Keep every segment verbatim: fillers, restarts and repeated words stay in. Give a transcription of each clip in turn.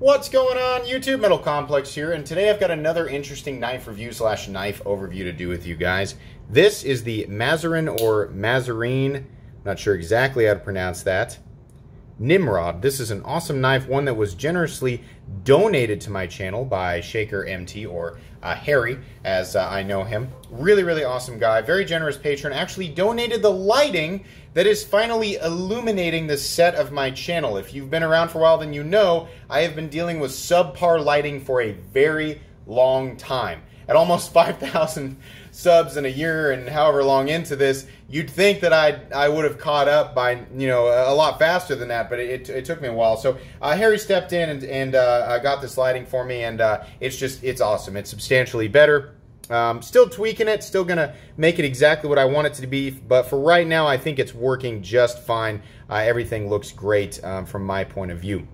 What's going on YouTube? Metal Complex here, and today I've got another interesting knife review slash knife overview to do with you guys. This is the Maserin or Maserin, I'm not sure exactly how to pronounce that, Nimrod. This is an awesome knife, one that was generously donated to my channel by Shaker M T, or uh, Harry as uh, I know him. Really, really awesome guy, very generous patron, actually donated the lighting that is finally illuminating the set of my channel. If you've been around for a while, then you know I have been dealing with subpar lighting for a very long time. At almost five thousand subs in a year and however long into this, you'd think that I I would have caught up by, you know, a lot faster than that, but it, it took me a while. So uh, Harry stepped in and, and uh, got this lighting for me, and uh, it's just, it's awesome. It's substantially better. Um, still tweaking it, still gonna make it exactly what I want it to be, but for right now I think it's working just fine. Uh, everything looks great um, from my point of view.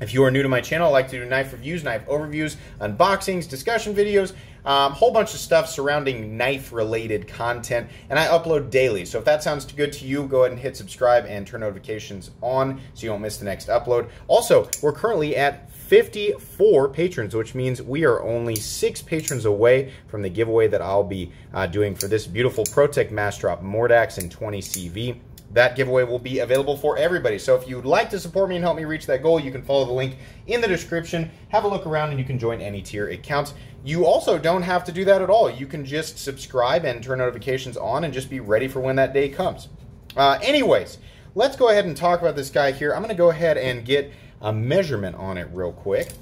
If you are new to my channel, I like to do knife reviews, knife overviews, unboxings, discussion videos, a um, whole bunch of stuff surrounding knife-related content, and I upload daily. So if that sounds good to you, go ahead and hit subscribe and turn notifications on so you don't miss the next upload. Also, we're currently at fifty-four patrons, which means we are only six patrons away from the giveaway that I'll be uh, doing for this beautiful Pro-Tech Massdrop Mordax and twenty C V. That giveaway will be available for everybody. So if you'd like to support me and help me reach that goal, you can follow the link in the description, have a look around, and you can join any tier. It counts. You also don't have to do that at all. You can just subscribe and turn notifications on and just be ready for when that day comes. Uh, anyways, let's go ahead and talk about this guy here. I'm going to go ahead and get a measurement on it real quick.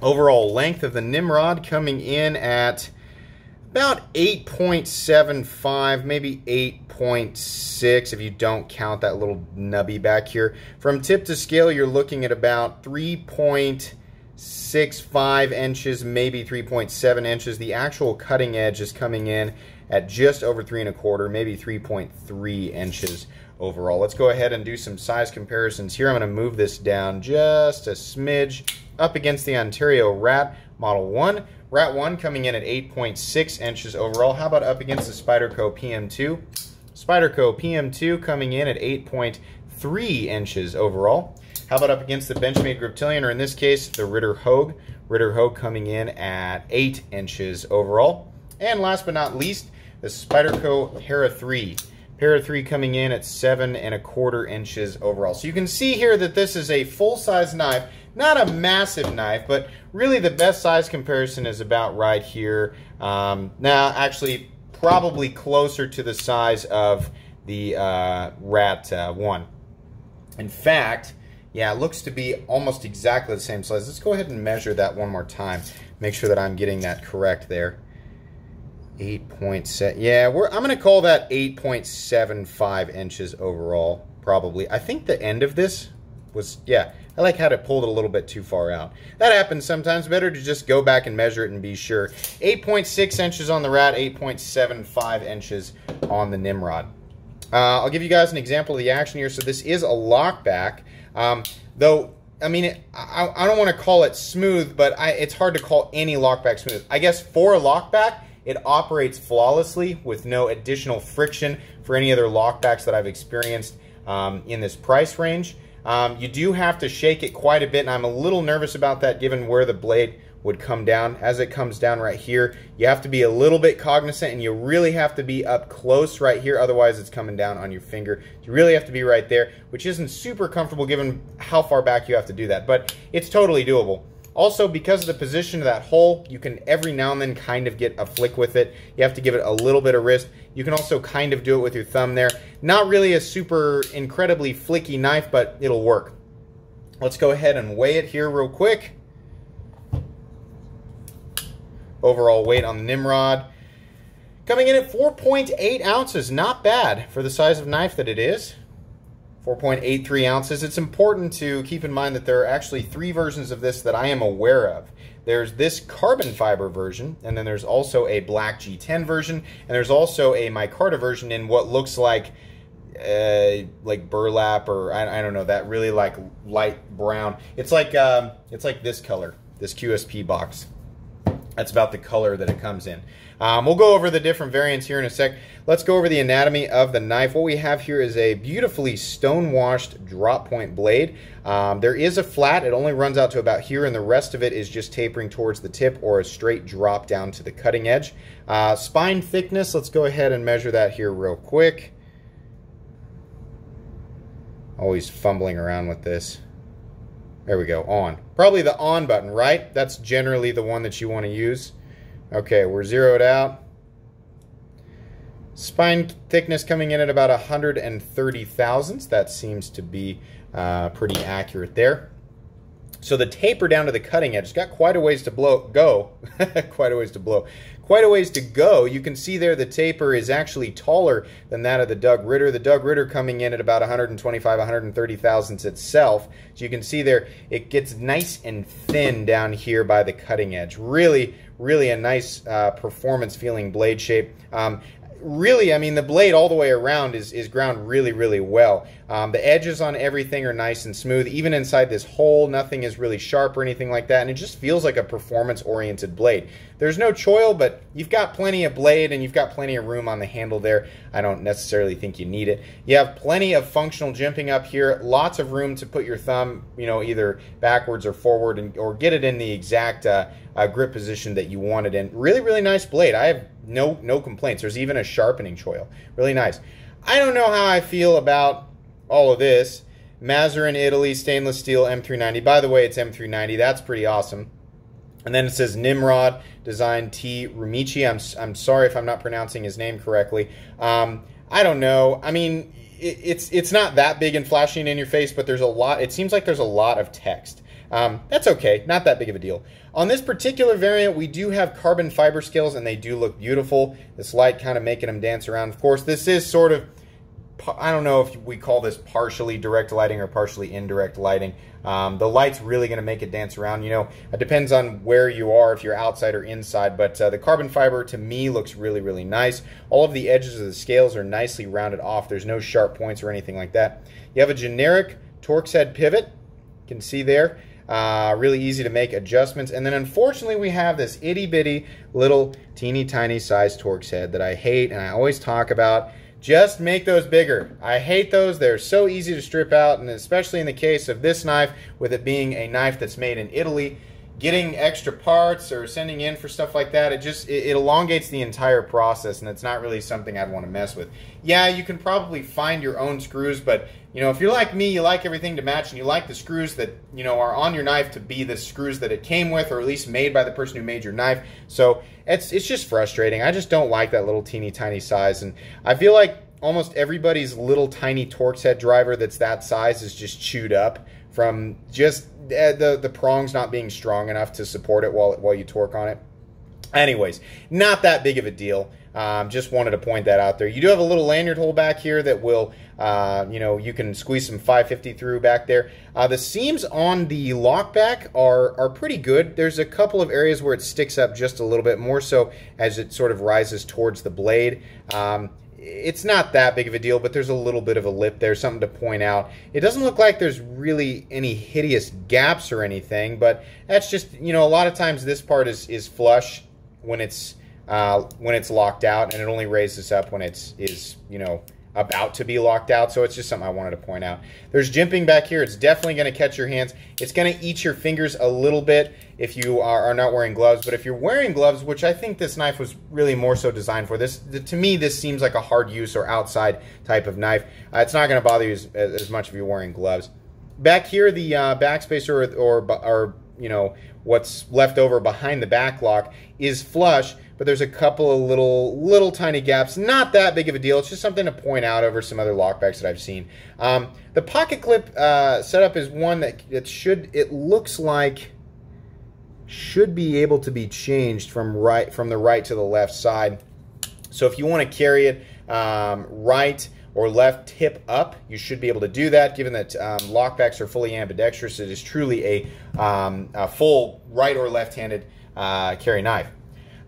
Overall length of the Nimrod coming in at about eight point seven five, maybe eight point six if you don't count that little nubby back here. From tip to scale, you're looking at about three point six five inches, maybe three point seven inches. The actual cutting edge is coming in at just over three and a quarter, maybe three point three inches overall. Let's go ahead and do some size comparisons here. I'm going to move this down just a smidge up against the Ontario Rat Model one. Rat one coming in at eight point six inches overall. How about up against the Spyderco P M two? Spyderco P M two coming in at eight point three inches overall. How about up against the Benchmade Griptilian, or in this case, the Ritter Hogue? Ritter Hogue coming in at eight inches overall. And last but not least, the Spyderco Para three. Para three coming in at seven and a quarter inches overall. So you can see here that this is a full-size knife, not a massive knife, but really the best size comparison is about right here. Um, now, actually, probably closer to the size of the uh, Rat uh, one. In fact, yeah, it looks to be almost exactly the same size. Let's go ahead and measure that one more time. Make sure that I'm getting that correct there. eight point seven, yeah, we're, I'm going to call that eight point seven five inches overall, probably. I think the end of this was, yeah, I like how it pulled it a little bit too far out. That happens sometimes. Better to just go back and measure it and be sure. eight point six inches on the Rat, eight point seven five inches on the Nimrod. Uh, I'll give you guys an example of the action here. So this is a lockback, um, though, I mean, it, I, I don't want to call it smooth, but I, it's hard to call any lockback smooth. I guess for a lockback, it operates flawlessly with no additional friction for any other lockbacks that I've experienced um, in this price range. Um, you do have to shake it quite a bit, and I'm a little nervous about that given where the blade would come down. As it comes down right here, you have to be a little bit cognizant, and you really have to be up close right here, otherwise it's coming down on your finger. You really have to be right there, which isn't super comfortable given how far back you have to do that, but it's totally doable. Also, because of the position of that hole, you can every now and then kind of get a flick with it. You have to give it a little bit of wrist. You can also kind of do it with your thumb there. Not really a super incredibly flicky knife, but it'll work. Let's go ahead and weigh it here real quick. Overall weight on the Nimrod coming in at four point eight ounces. Not bad for the size of knife that it is. four point eight three ounces. It's important to keep in mind that there are actually three versions of this that I am aware of. There's this carbon fiber version, and then there's also a black G ten version, and there's also a micarta version in what looks like uh, like burlap, or I, I don't know, that really like light brown. It's like um, it's like this color, this Q S P box. That's about the color that it comes in. Um, we'll go over the different variants here in a sec. Let's go over the anatomy of the knife. What we have here is a beautifully stone-washed drop point blade. Um, there is a flat. It only runs out to about here, and the rest of it is just tapering towards the tip or a straight drop down to the cutting edge. Uh, spine thickness, let's go ahead and measure that here real quick. Always fumbling around with this. There we go, on. Probably the on button, right? That's generally the one that you want to use. Okay, we're zeroed out. Spine thickness coming in at about one hundred thirty thousandths. That seems to be uh, pretty accurate there. So the taper down to the cutting edge has got quite a ways to blow, go, quite a ways to blow, quite a ways to go. You can see there the taper is actually taller than that of the Doug Ritter. The Doug Ritter coming in at about one hundred twenty-five, one hundred thirty thousandths itself. So you can see there it gets nice and thin down here by the cutting edge. Really, really a nice uh, performance feeling blade shape. Um, Really, I mean, the blade all the way around is, is ground really, really well. Um, the edges on everything are nice and smooth. Even inside this hole, nothing is really sharp or anything like that. And it just feels like a performance-oriented blade. There's no choil, but you've got plenty of blade and you've got plenty of room on the handle there. I don't necessarily think you need it. You have plenty of functional jimping up here. Lots of room to put your thumb, you know, either backwards or forward, and, or get it in the exact uh, uh, grip position that you want it in. Really, really nice blade. I have No, no complaints. There's even a sharpening choil. Really nice. I don't know how I feel about all of this. Maserin, Italy, stainless steel, M three ninety. By the way, it's M three ninety. That's pretty awesome. And then it says Nimrod, design T. Rumichi. I'm, I'm sorry if I'm not pronouncing his name correctly. Um, I don't know. I mean, it, it's, it's not that big and flashy and in your face, but there's a lot. It seems like there's a lot of text. Um, that's okay, not that big of a deal. On this particular variant, we do have carbon fiber scales, and they do look beautiful. This light kind of making them dance around. Of course, this is sort of, I don't know if we call this partially direct lighting or partially indirect lighting. Um, the light's really going to make it dance around. You know, it depends on where you are, if you're outside or inside, but uh, the carbon fiber to me looks really, really nice. All of the edges of the scales are nicely rounded off. There's no sharp points or anything like that. You have a generic Torx head pivot. You can see there. Uh, really easy to make adjustments. And then unfortunately we have this itty bitty little teeny tiny size Torx head that I hate and I always talk about. Just make those bigger. I hate those. They're so easy to strip out, and especially in the case of this knife, with it being a knife that's made in Italy, getting extra parts or sending in for stuff like that, it just it, it elongates the entire process, and it's not really something I'd want to mess with. Yeah, you can probably find your own screws, but you know, if you're like me, you like everything to match, and you like the screws that, you know, are on your knife to be the screws that it came with, or at least made by the person who made your knife. So it's it's just frustrating. I just don't like that little teeny tiny size, and I feel like almost everybody's little tiny Torx head driver that's that size is just chewed up from just the the prongs not being strong enough to support it while while you torque on it. Anyways, not that big of a deal. Um, just wanted to point that out there. You do have a little lanyard hole back here that will, uh, you know, you can squeeze some five fifty through back there. Uh, the seams on the lockback are, are pretty good. There's a couple of areas where it sticks up just a little bit more so as it sort of rises towards the blade. Um, it's not that big of a deal, but there's a little bit of a lip there, something to point out. It doesn't look like there's really any hideous gaps or anything, but that's just, you know, a lot of times this part is, is flush when it's uh, when it's locked out, and it only raises up when it's is you know about to be locked out. So it's just something I wanted to point out. There's jimping back here. It's definitely going to catch your hands. It's going to eat your fingers a little bit if you are, are not wearing gloves. But if you're wearing gloves, which I think this knife was really more so designed for, this the, to me this seems like a hard use or outside type of knife. Uh, it's not going to bother you as, as much if you're wearing gloves. Back here, the uh, backspacer or or, or you know, what's left over behind the back lock is flush, but there's a couple of little, little tiny gaps. Not that big of a deal. It's just something to point out over some other lockbacks that I've seen. Um, the pocket clip uh, setup is one that it should, it looks like, should be able to be changed from right, from the right to the left side. So if you want to carry it um, right or left tip up, you should be able to do that, given that um, lockbacks are fully ambidextrous. It is truly a, um, a full right or left-handed uh, carry knife.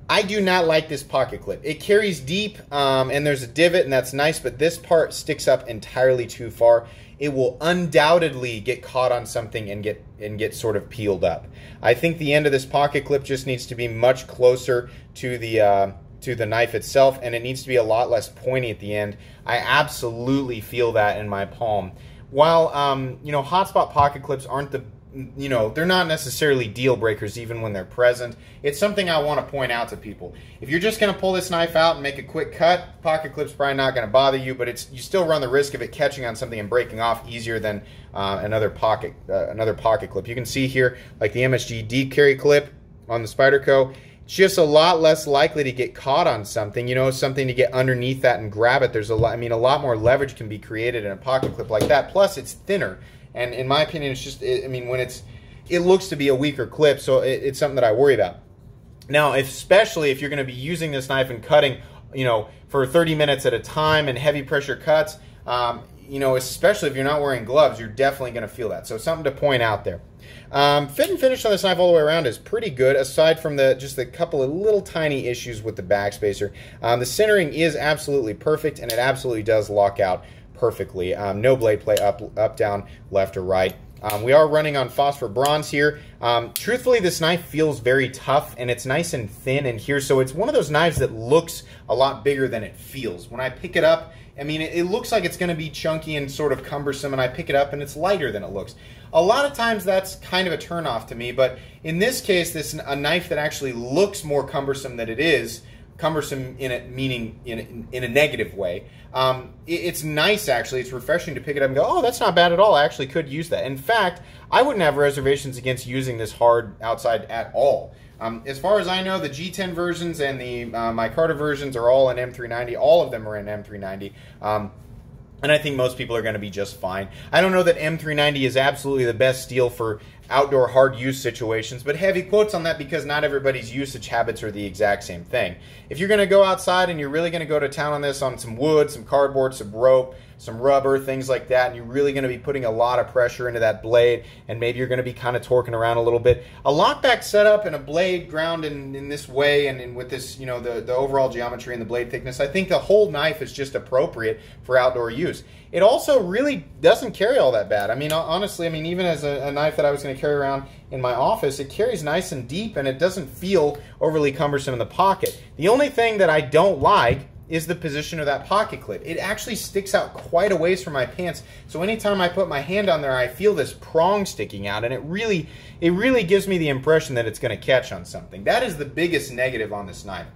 I do not like this pocket clip. It carries deep, um, and there's a divot, and that's nice, but this part sticks up entirely too far. It will undoubtedly get caught on something and get and get sort of peeled up. I think the end of this pocket clip just needs to be much closer to the uh, to the knife itself, and it needs to be a lot less pointy at the end. I absolutely feel that in my palm. While um, you know, hotspot pocket clips aren't the you know, they're not necessarily deal breakers even when they're present. It's something I want to point out to people. If you're just going to pull this knife out and make a quick cut, pocket clip's probably not going to bother you, but it's you still run the risk of it catching on something and breaking off easier than uh, another pocket uh, another pocket clip. You can see here, like the M S G D carry clip on the Spyderco, it's just a lot less likely to get caught on something, you know, something to get underneath that and grab it. There's a lot, I mean, a lot more leverage can be created in a pocket clip like that. Plus, it's thinner. And in my opinion, it's just, I mean, when it's, it looks to be a weaker clip, so it, it's something that I worry about. Now, especially if you're going to be using this knife and cutting, you know, for thirty minutes at a time and heavy pressure cuts, um, you know, especially if you're not wearing gloves, you're definitely going to feel that. So something to point out there. Um, fit and finish on this knife all the way around is pretty good, aside from the just the couple of little tiny issues with the backspacer. Um, the centering is absolutely perfect, and it absolutely does lock out perfectly. Um, no blade play up, up, down, left, or right. Um, we are running on phosphor bronze here. Um, truthfully, this knife feels very tough, and it's nice and thin in here, so it's one of those knives that looks a lot bigger than it feels. When I pick it up, I mean, it, it looks like it's going to be chunky and sort of cumbersome, and I pick it up, and it's lighter than it looks. A lot of times, that's kind of a turnoff to me, but in this case, this a knife that actually looks more cumbersome than it is, cumbersome in it, meaning in a, in a negative way. Um, it, it's nice, actually. It's refreshing to pick it up and go, oh, that's not bad at all. I actually could use that. In fact, I wouldn't have reservations against using this hard outside at all. Um, as far as I know, the G ten versions and the uh, micarta versions are all in M three ninety. All of them are in M three ninety. Um, and I think most people are going to be just fine. I don't know that M three ninety is absolutely the best steel for outdoor hard use situations, but heavy quotes on that because not everybody's usage habits are the exact same thing. If you're going to go outside and you're really going to go to town on this, on some wood, some cardboard, some rope, some rubber, things like that, and you're really going to be putting a lot of pressure into that blade, and maybe you're going to be kind of torquing around a little bit. A lockback setup and a blade ground in, in this way and, and with this, you know, the, the overall geometry and the blade thickness, I think the whole knife is just appropriate for outdoor use. It also really doesn't carry all that bad. I mean, honestly, I mean, even as a, a knife that I was going to carry around in my office, it carries nice and deep, and it doesn't feel overly cumbersome in the pocket. The only thing that I don't like is the position of that pocket clip. It actually sticks out quite a ways from my pants, so anytime I put my hand on there, I feel this prong sticking out, and it really, it really gives me the impression that it's going to catch on something. That is the biggest negative on this knife.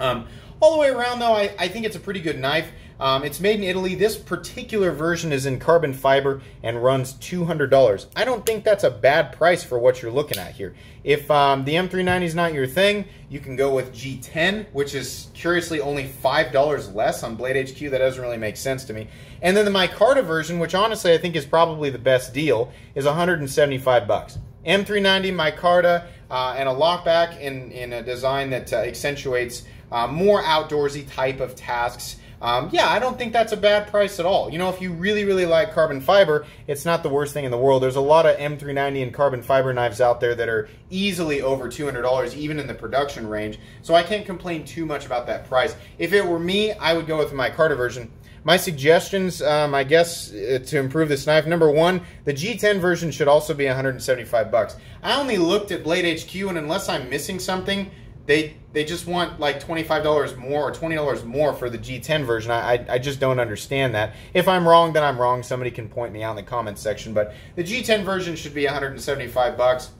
Um, all the way around, though, I, I think it's a pretty good knife. Um, it's made in Italy. This particular version is in carbon fiber and runs two hundred dollars. I don't think that's a bad price for what you're looking at here. If um, the M three ninety is not your thing, you can go with G ten, which is curiously only five dollars less on Blade H Q. That doesn't really make sense to me. And then the micarta version, which honestly I think is probably the best deal, is one hundred seventy-five bucks. M three ninety, micarta, uh, and a lockback in, in a design that uh, accentuates uh, more outdoorsy type of tasks. Um, yeah, I don't think that's a bad price at all. You know, if you really, really like carbon fiber, it's not the worst thing in the world. There's a lot of M three ninety and carbon fiber knives out there that are easily over two hundred dollars, even in the production range. So I can't complain too much about that price. If it were me, I would go with my micarta version. My suggestions, um, I guess, uh, to improve this knife. Number one, the G ten version should also be one hundred seventy-five bucks. I only looked at Blade H Q, and unless I'm missing something, They, they just want like twenty-five dollars more or twenty dollars more for the G ten version. I, I, I just don't understand that. If I'm wrong, then I'm wrong. Somebody can point me out in the comments section. But the G ten version should be one hundred seventy-five bucks.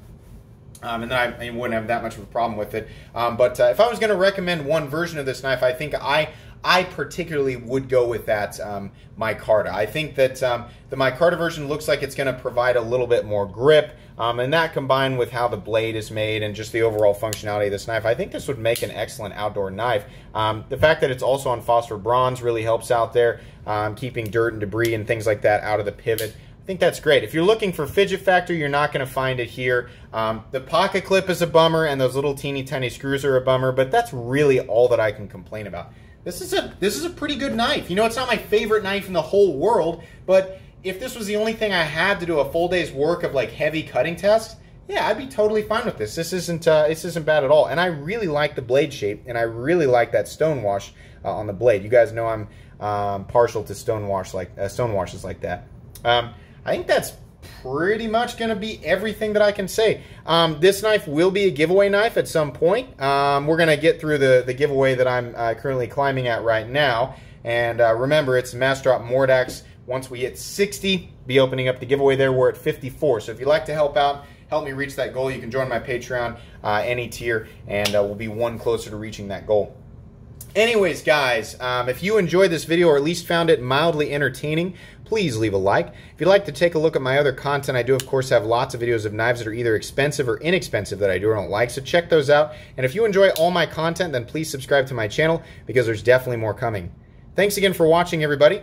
Um, and then I, I wouldn't have that much of a problem with it. Um, but uh, if I was going to recommend one version of this knife, I think I... I particularly would go with that um, micarta. I think that um, the micarta version looks like it's going to provide a little bit more grip, um, and that combined with how the blade is made and just the overall functionality of this knife, I think this would make an excellent outdoor knife. Um, the fact that it's also on phosphor bronze really helps out there, um, keeping dirt and debris and things like that out of the pivot. I think that's great. If you're looking for fidget factor, you're not going to find it here. Um, the pocket clip is a bummer, and those little teeny tiny screws are a bummer, but that's really all that I can complain about. This is a this is a pretty good knife. You know, it's not my favorite knife in the whole world, but if this was the only thing I had to do a full day's work of like heavy cutting tasks, yeah, I'd be totally fine with this. This isn't uh, this isn't bad at all, and I really like the blade shape, and I really like that stonewash uh, on the blade. You guys know I'm um, partial to stonewash like uh, stonewashes like that. Um, I think that's pretty much going to be everything that I can say. Um, this knife will be a giveaway knife at some point. Um, we're going to get through the the giveaway that I'm uh, currently climbing at right now, and uh, remember, it's Massdrop Mordax. Once we hit sixty, be opening up the giveaway there. We're at fifty-four, so if you'd like to help out, help me reach that goal, you can join my Patreon, uh, any tier, and uh, we'll be one closer to reaching that goal. Anyways, guys, um, if you enjoyed this video or at least found it mildly entertaining, please leave a like. If you'd like to take a look at my other content, I do, of course, have lots of videos of knives that are either expensive or inexpensive that I do or don't like, so check those out. And if you enjoy all my content, then please subscribe to my channel because there's definitely more coming. Thanks again for watching, everybody,